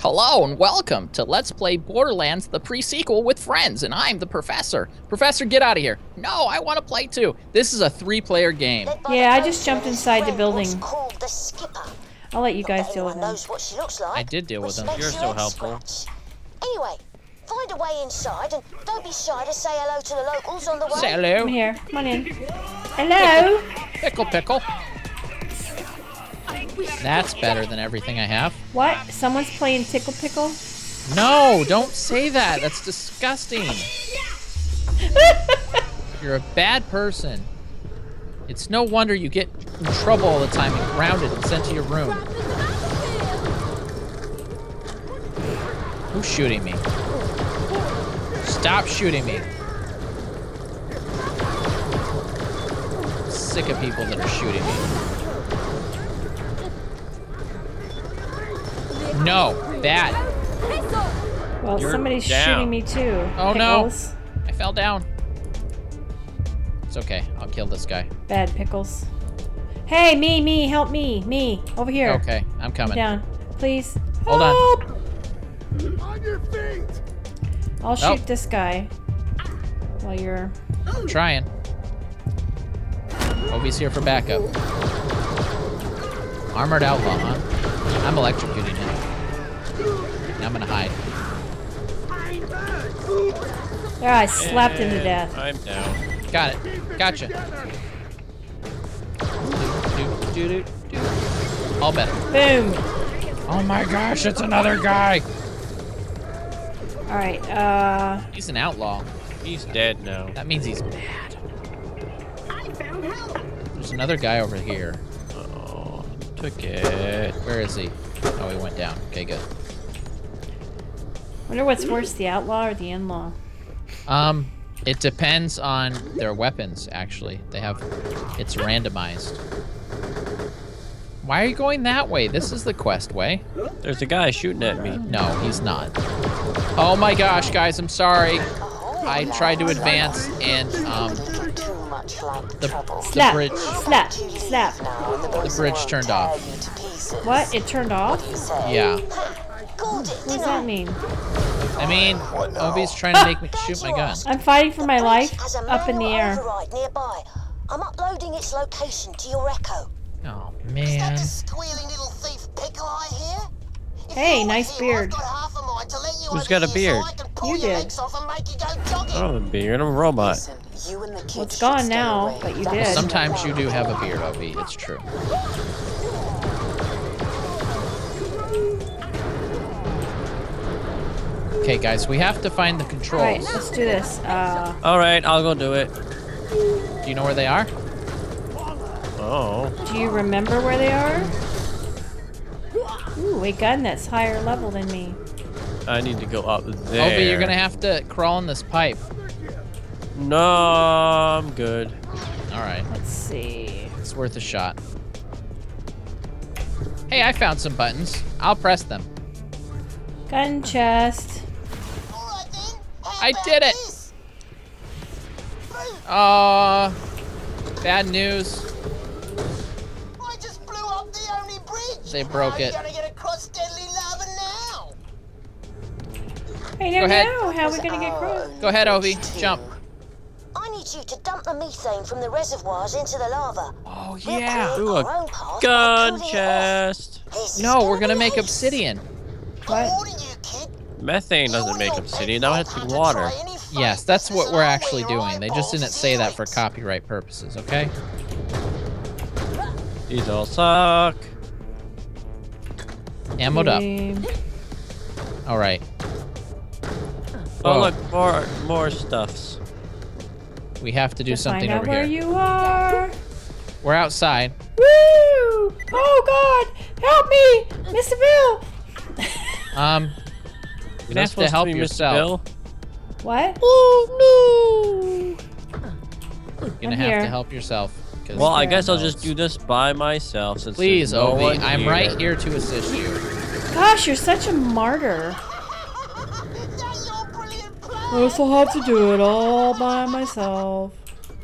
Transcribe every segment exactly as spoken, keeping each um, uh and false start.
Hello and welcome to Let's Play Borderlands, the pre-sequel with friends, and I'm the professor. Professor, get out of here. No, I want to play too. This is a three-player game. Yeah, I just jumped inside the building. The I'll let you guys deal with them. Like, I did deal with them. You're so helpful. Anyway, find a way inside and don't be shy to say hello to the locals on the way. Say hello. Come here. Come on in. Hello. Pickle, pickle. pickle. That's better than everything I have. What? Someone's playing Tickle Pickle? No, don't say that. That's disgusting. You're a bad person. It's no wonder you get in trouble all the time and grounded and sent to your room. Who's shooting me? Stop shooting me. I'm sick of people that are shooting me. No, bad. Well, You're somebody's down. shooting me too. Oh pickles. no, I fell down. It's okay, I'll kill this guy. Bad pickles. Hey, me, me, help me, me, over here. Okay, I'm coming. I'm down, please. Hold help! on. On your feet. I'll shoot nope. this guy while you're I'm trying. Obi's here for backup. Armored outlaw, huh? I'm electrocuting him. Now I'm gonna hide. Yeah, I slapped and him to death. I'm down. Got it. Gotcha. Do, do, do, do, do. All better. Boom. Oh my gosh, it's another guy. All right. Uh. He's an outlaw. He's dead now. That means he's bad. I found help. There's another guy over here. Oh, took it. Where is he? Oh, he went down. Okay, good. Wonder what's worse, the outlaw or the in-law? Um, it depends on their weapons, actually. They have, it's randomized. Why are you going that way? This is the quest way. There's a guy shooting at me. No, he's not. Oh my gosh, guys, I'm sorry. I tried to advance and, um, the, the bridge. Slap, slap, slap. The bridge turned off. What? It turned off? Yeah. What does that mean? I mean, Obi's trying to make me shoot my gun. I'm fighting for my life up in the air. I'm uploading its location to your echo. Oh man. Is that the squealing little thief Pickle I hear? Hey, nice beard. Who's got a beard? You did. I don't have a beard. I'm a robot. Well, it's gone now, but you did. Sometimes you do have a beard, Obi. It's true. Okay, guys, we have to find the controls. All right, let's do this. Uh... All right, I'll go do it. Do you know where they are? Oh. Do you remember where they are? Ooh, a gun that's higher level than me. I need to go up there. Oh, but you're going to have to crawl in this pipe. No, I'm good. All right. Let's see. It's worth a shot. Hey, I found some buttons. I'll press them. Gun chest. I did it! Uh, bad news. I just blew up the only bridge. They broke it. I don't know how we're gonna get across. Go ahead, Obi. Jump. I need you to dump the methane from the reservoirs into the lava. Oh yeah. Through a gun chest. No, we're gonna make obsidian. What? Methane doesn't make obsidian, that would have to be water. Yes, that's what we're actually doing. They just didn't say that for copyright purposes, okay? These all suck. Ammoed up. Alright. Oh look, more more stuffs. We have to do something over here. Where you are. We're outside. Woo! Oh god! Help me! Mister Bill! Um, you have to help yourself. What? Oh no! You're gonna have to help yourself. Well, I guess I'll just do this by myself. Since please, Obi, I'm right here to assist you. Gosh, you're such a martyr. I also have to do it all by myself.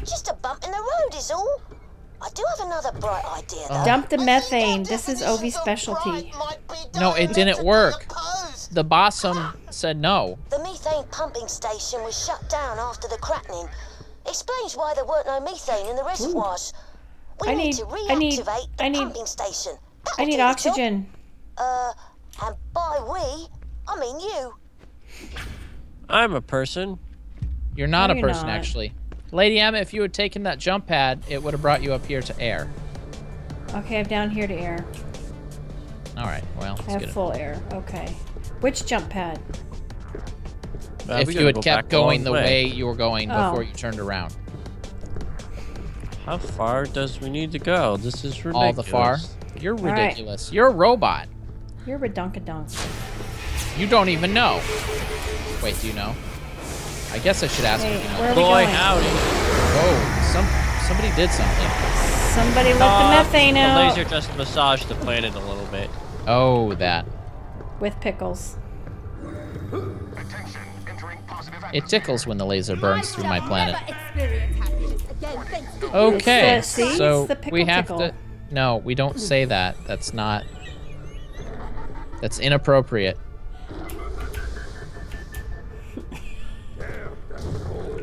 Just a bump in the road is all. I do have another bright idea though. Dump the methane. This is Obi's specialty. No, it didn't work. the bossum said no. The methane pumping station was shut down after the cracking. Explains why there weren't no methane in the reservoirs. Ooh. We I need, need to reactivate I need, the pumping I need, station. That'll I need oxygen. Uh, and by we, I mean you. I'm a person. You're not no, a you're person, not. actually. Lady Emma, if you had taken that jump pad, it would have brought you up here to air. Okay, I'm down here to air. All right, well, let's I have get full it. air. Okay. Which jump pad? Uh, if you had go kept going the way. way you were going oh. before you turned around. How far does we need to go? This is ridiculous. All the far? You're ridiculous. Right. You're a robot. You're redunkadonk. You don't even know. Wait, do you know? I guess I should ask Wait, you. Know. Where are we Boy, going? howdy. Oh, some, somebody did something. Somebody let uh, the methane out. The laser just massaged the planet a little bit. Oh, that. With pickles. Attention, entering positive atmosphere. It tickles when the laser burns through my planet. Okay, it's the, see? so it's the pickle we have tickle. to... No, we don't say that. That's not... That's inappropriate.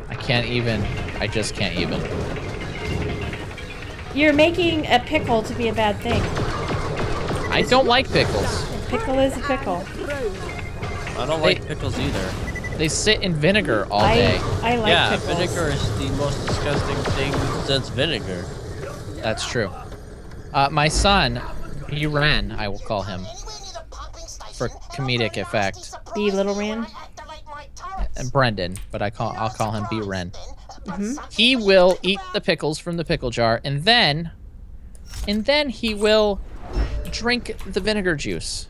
I can't even. I just can't even. You're making a pickle to be a bad thing. I don't like pickles. Pickle is a pickle. I don't like they, pickles either. They sit in vinegar all I, day. I like yeah, pickles. Yeah, vinegar is the most disgusting thing since vinegar. That's true. Uh, my son, Ran, I will call him. For comedic effect. B Little Ren? And Brendan, but I call I'll call him B Ren. Mm-hmm. He will eat the pickles from the pickle jar and then and then he will drink the vinegar juice.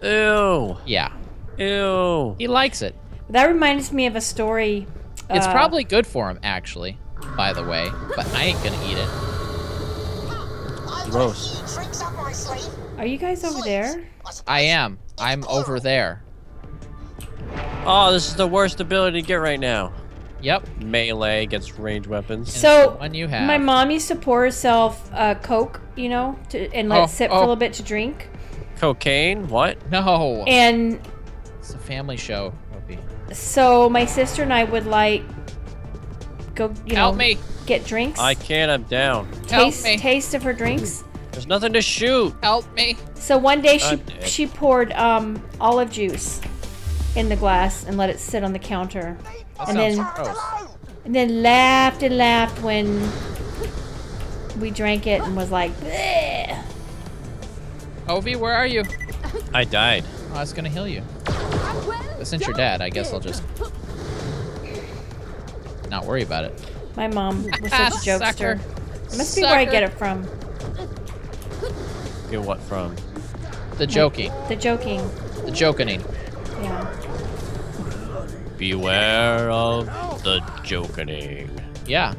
Ew. Yeah. Ew. He likes it. That reminds me of a story. Uh, it's probably good for him, actually, by the way. But I ain't gonna eat it. Gross. Are you guys over there? I am. I'm over there. Oh, this is the worst ability to get right now. Yep. Melee against range weapons. So, one you have. My mom used to pour herself uh, Coke, you know, to, and let oh, it sit oh. for a little bit to drink. Cocaine? What? No. And... It's a family show, Opie. So, my sister and I would, like, go, you know, Help me. get drinks. I can't. I'm down. Taste, Help me. Taste of her drinks. There's nothing to shoot. Help me. So one day she she poured um, olive juice in the glass and let it sit on the counter, that and then gross. and then laughed and laughed when we drank it and was like, bleh. Ovi, where are you? I died. Oh, I was gonna heal you. But since you're dead, I guess I'll just not worry about it. My mom was such a jokester. It must be where I get it from. Get what from? The joking. The joking. The jokening. Yeah. Beware of the jokening. Yeah.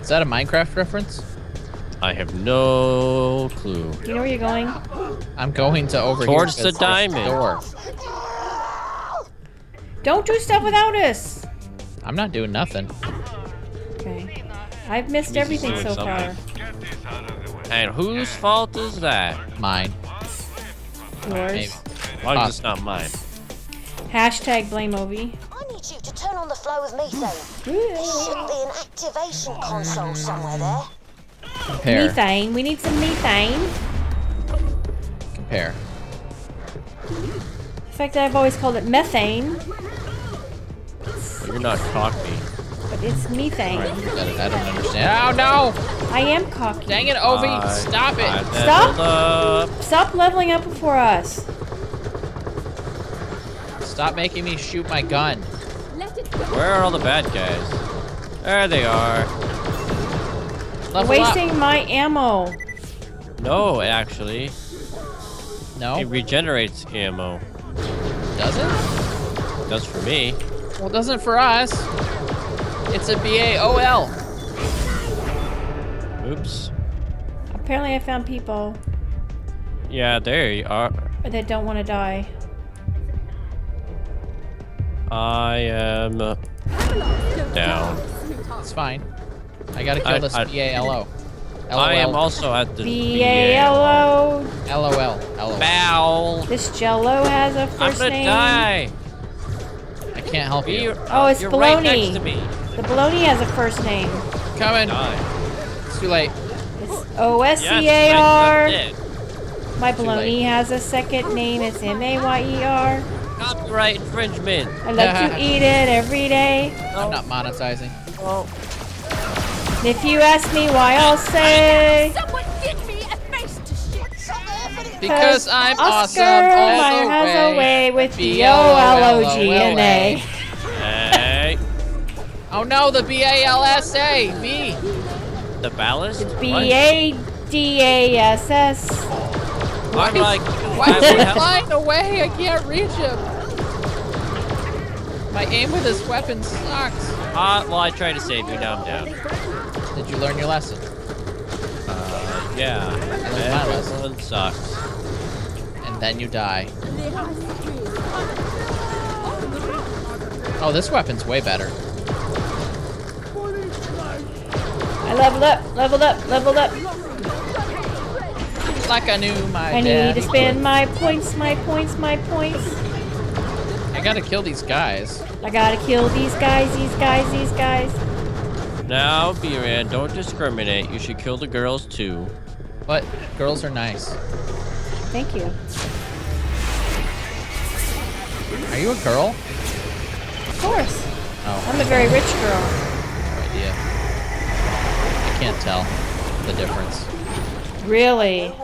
Is that a Minecraft reference? I have no clue. Do you know where you're going? I'm going to over Towards here. Towards the diamond. Door. Don't do stuff without us. I'm not doing nothing. Okay. I've missed everything so something. far. And whose fault is that? Mine. Yours? Mine's just not mine. Hashtag blame Ovi. I need you to turn on the flow of methane. There should be an activation console somewhere there. Compare. Methane. We need some methane. Compare. In fact, I've always called it methane. Well, you're not cocky. But it's methane. Right. I, I don't understand. Oh no! I am cocky. Dang it, Ovi! I, Stop it! I Stop! Up. Stop leveling up before us. Stop making me shoot my gun. Where are all the bad guys? There they are. Level Wasting up. my ammo. No, actually. No. It regenerates ammo. Does it? It does for me. Well, it doesn't for us. It's a B A O L. Oops. Apparently I found people. Yeah, there you are. That don't want to die. I am uh, down. It's fine. I gotta kill I, this B A L O. L O L. I am also at the B A L O. L O L. Bow. This Jello has a first name. I'm gonna die. I can't help you. Oh, it's Baloney. Right next to me. The Baloney has a first name. Coming. It's too late. It's O S C A R. Yes, my Baloney has a second name. It's M A Y E R. Copyright infringement. I love to eat it every day. I'm not monetizing. Oh. If you ask me why, I'll say someone give me a face to shit. Because I'm Oscar Mayer awesome has a way with B O L O G N A. Hey. Oh no, the B A L S A B. The ballast. It's B A D A S S. I'm like, why is he flying away? I can't reach him. My aim with this weapon sucks. Uh, well, I tried to save you. Now I'm down. Did you learn your lesson? Uh, yeah. I learned my lesson. One sucks. And then you die. Oh, this weapon's way better. I leveled up, leveled up, leveled up. Like I knew my I dad. need to spend my points, my points, my points. I gotta kill these guys. I gotta kill these guys, these guys, these guys. Now, B-Ran, don't discriminate. You should kill the girls, too. What? Girls are nice. Thank you. Are you a girl? Of course. Oh. I'm a very rich girl. No idea. I can't tell the difference. Really?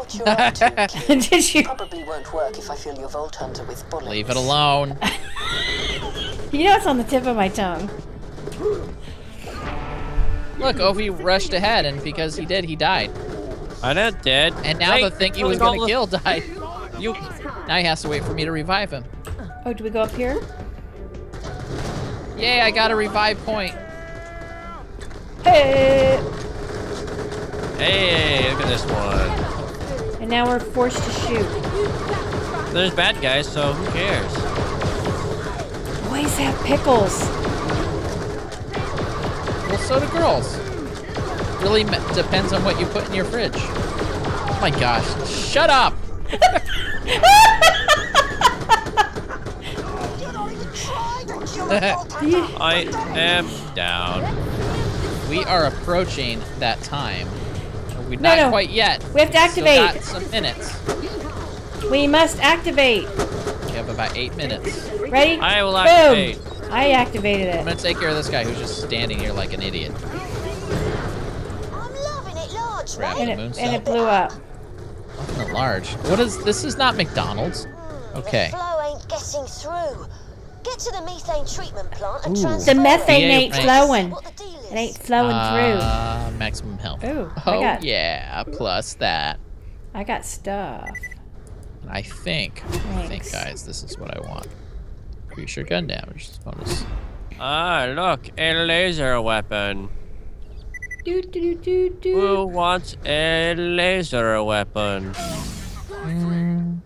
Did you? Probably won't work if I fill your Volt Hunter with bullets. Leave it alone. You know it's on the tip of my tongue. Look, Ovi rushed ahead, and because he did, he died. I'm not dead. And now Wait, the thing he was gonna the... kill died. You. Now he has to wait for me to revive him. Oh, do we go up here? Yay, I got a revive point. Hey! Hey, look at this one. And now we're forced to shoot. There's bad guys, so who cares? Boys have pickles. Well, so do girls. Really depends on what you put in your fridge. Oh my gosh, shut up! I am down. We are approaching that time. We're not no, no. quite yet. We have to activate. Still got some minutes. We must activate. We have about eight minutes. Ready? I will Boom. activate. I activated it. I'm gonna take care of this guy who's just standing here like an idiot. I'm loving it large, right? And, it, and it blew up. Loving it large. What is this? Is not McDonald's. Okay. The flow ain't getting through. Get to the methane treatment plant and transfer. The methane ain't flowing. It ain't flowing uh, through. Maximum health. Ooh, oh I got, yeah, plus that. I got stuff. I think. Thanks. I think, guys, this is what I want. Increase your gun damage bonus. Ah, look, a laser weapon. Do, do, do, do. Who wants a laser weapon? Mm.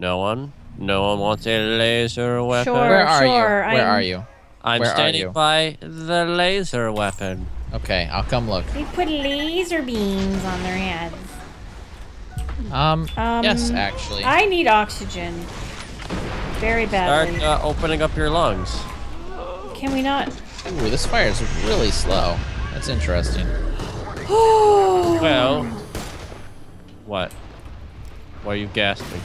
No one? No one wants a laser weapon? Sure, Where are sure, you? Where I'm, are you? I'm Where standing you? by the laser weapon. Okay, I'll come look. They put laser beams on their heads. Um, um yes, actually. I need oxygen. Very badly. Start uh, opening up your lungs. Can we not? Ooh, this fire is really slow. That's interesting. Well, what? Why are you gasping?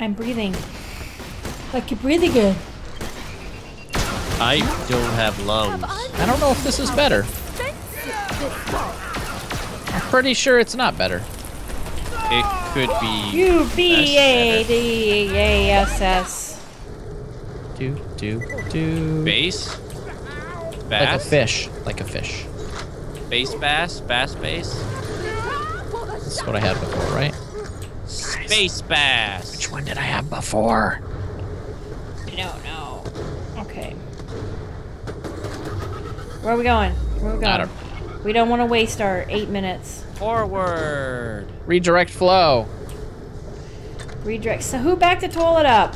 I'm breathing. Like you're breathing good. I don't have lungs. I don't know if this is better. I'm pretty sure it's not better. It could be. U B A D A S S. Do do do. Bass. Bass. Like a fish. Like a fish. Bass bass. Bass bass. That's what I had before, right? Space bass. Which one did I have before? I don't know. Okay. Where are we going? Where are we going? I don't know. We don't want to waste our eight minutes. Forward. Redirect flow. Redirect. So who backed the toilet up?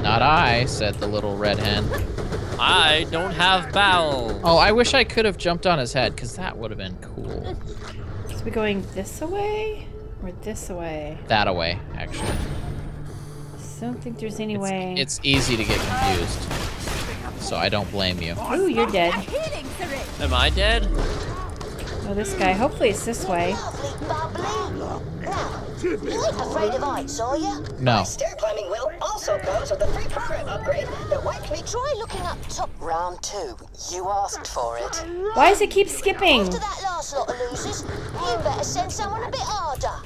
Not I, said the little red hen. I don't have bowels. Oh, I wish I could have jumped on his head, because that would have been cool. So we're going this away or this away? That away, actually. I don't think there's any it's, way. It's easy to get confused, so I don't blame you. Ooh, you're dead. Am I dead? Oh, this guy. Hopefully it's this way. You ain't afraid of heights, are you? No. Stair climbing wheel also comes with a free program upgrade that wiped me. Try looking up top round two. You asked for it. Why does it keep skipping? After that last lot of losers, you better send someone a bit harder.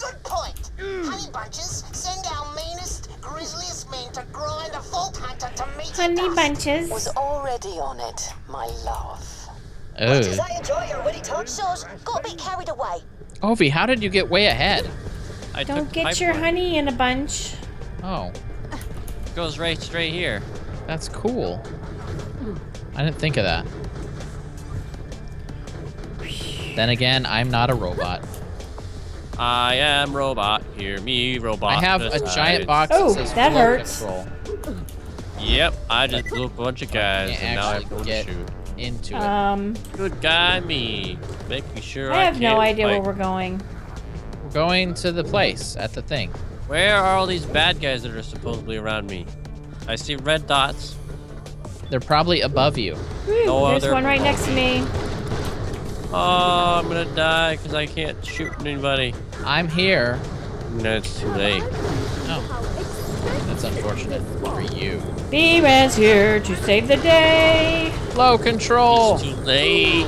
Good point. Mm. Honey bunches, send our meanest, grisliest men to grind a fault hunter to meet us. Honey dust. Bunches was already on it, my love. Oh. Much as I enjoy your witty talk shows, got a bit carried away. Ovi, how did you get way ahead? I Don't get your point. honey in a bunch. Oh. It goes right straight here. That's cool. Mm. I didn't think of that. Then again, I'm not a robot. I am robot. Hear me, robot. I have a side. giant box. Oh, that, says that hurts. Control. Yep, I just blew a bunch of guys, I and now I'm going to shoot into it. Um, Good guy, me. Making sure I, I have no idea fight. where we're going. We're going to the place at the thing. Where are all these bad guys that are supposedly around me? I see red dots. They're probably above you. Ooh, no there's one right next to me. Oh, I'm gonna die because I can't shoot anybody. I'm here. No, it's too late. Oh. That's unfortunate for you. Beam is here to save the day. Low control. It's too late.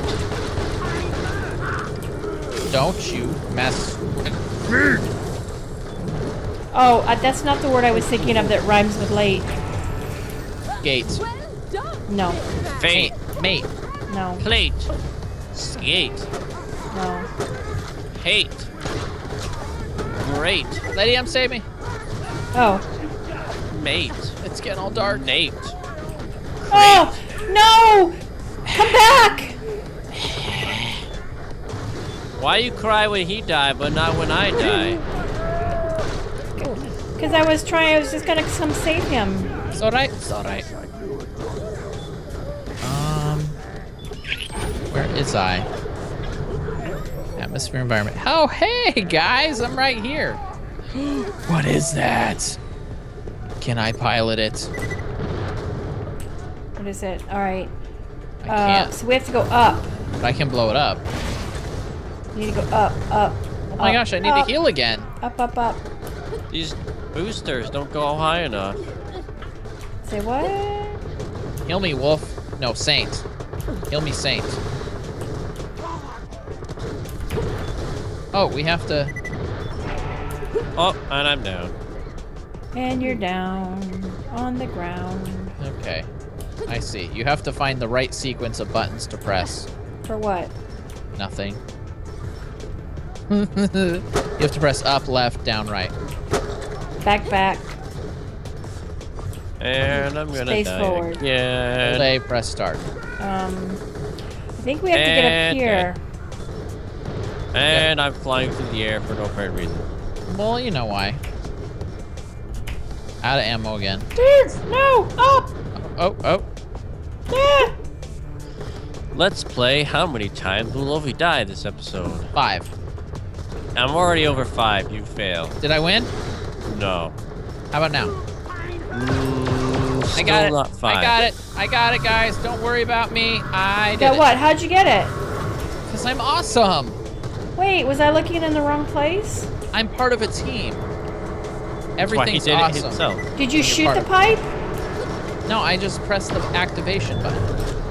Don't you mess with me. Oh, uh, that's not the word I was thinking of that rhymes with late. Gates. No. Fate. Mate. No. Plate. Skate. No. Hate. Great. Lady, I'm saving. Oh. Mate. It's getting all dark. Nate. Oh! No! Come back! Why you cry when he died, but not when I die? Because I was trying, I was just gonna come save him. It's alright. It's alright. Where is I? Atmosphere, environment. Oh, hey, guys, I'm right here. What is that? Can I pilot it? What is it? All right. I uh, can't. So we have to go up. But I can blow it up. You need to go up, up, Oh my up, gosh, I need up. to heal again. Up, up, up. These boosters don't go high enough. Say what? Heal me, wolf. No, saint. Heal me, saint. Oh, we have to... Oh, and I'm down. And you're down on the ground. Okay. I see. You have to find the right sequence of buttons to press. For what? Nothing. You have to press up, left, down, right. Back, back. And I'm gonna Space die forward. again. Hold A, press start. Um, I think we have and to get up here. And I'm flying through the air for no apparent reason. Well, you know why. Out of ammo again. Dudes, no! Up! Oh, oh. oh. Ah. Let's play how many times will Ovi die this episode? Five. I'm already over five. You failed. Did I win? No. How about now? Mm, I got it. Not five. I got it. I got it, guys. Don't worry about me. I did Got what? It. How'd you get it? Because I'm awesome. Wait, was I looking in the wrong place? I'm part of a team. Everything's did awesome. It did you shoot the pipe? No, I just pressed the activation button.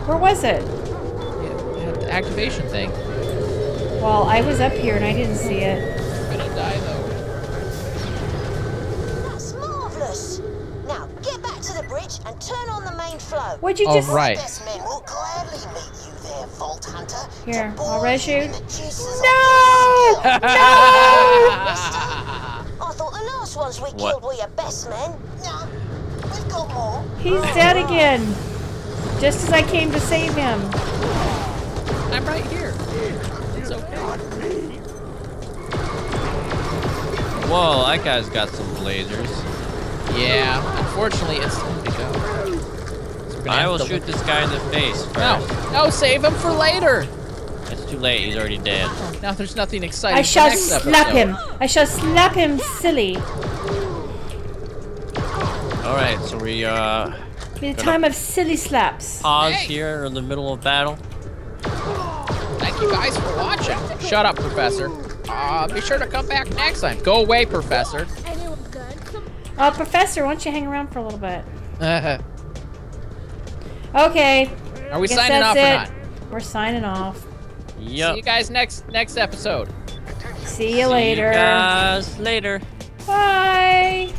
Where was it? Yeah, the activation thing. Well, I was up here and I didn't see it. I'm gonna die though. That's marvelous. Now get back to the bridge and turn on the main flow. What'd you just? All right. Here, I'll res you. No! No! I thought the last ones we killed were your best men. No, we've got more. He's dead again. Just as I came to save him. I'm right here. It's okay. Whoa, that guy's got some lasers. Yeah, unfortunately, it's time to go. gonna I will shoot this guy in the face first. No, no, save him for later. It's too late. He's already dead. Now there's nothing exciting. I shall slap him. I shall slap him, silly. All right, so we uh. Be the time of silly slaps. Pause hey. here in the middle of battle. Thank you guys for watching. Shut up, Professor. Uh, be sure to come back next time. Go away, Professor. Uh, Professor, why don't you hang around for a little bit? Okay. Are we signing off or not? We're signing off. Yep. See you guys next next episode. See you later. See you guys later. Bye.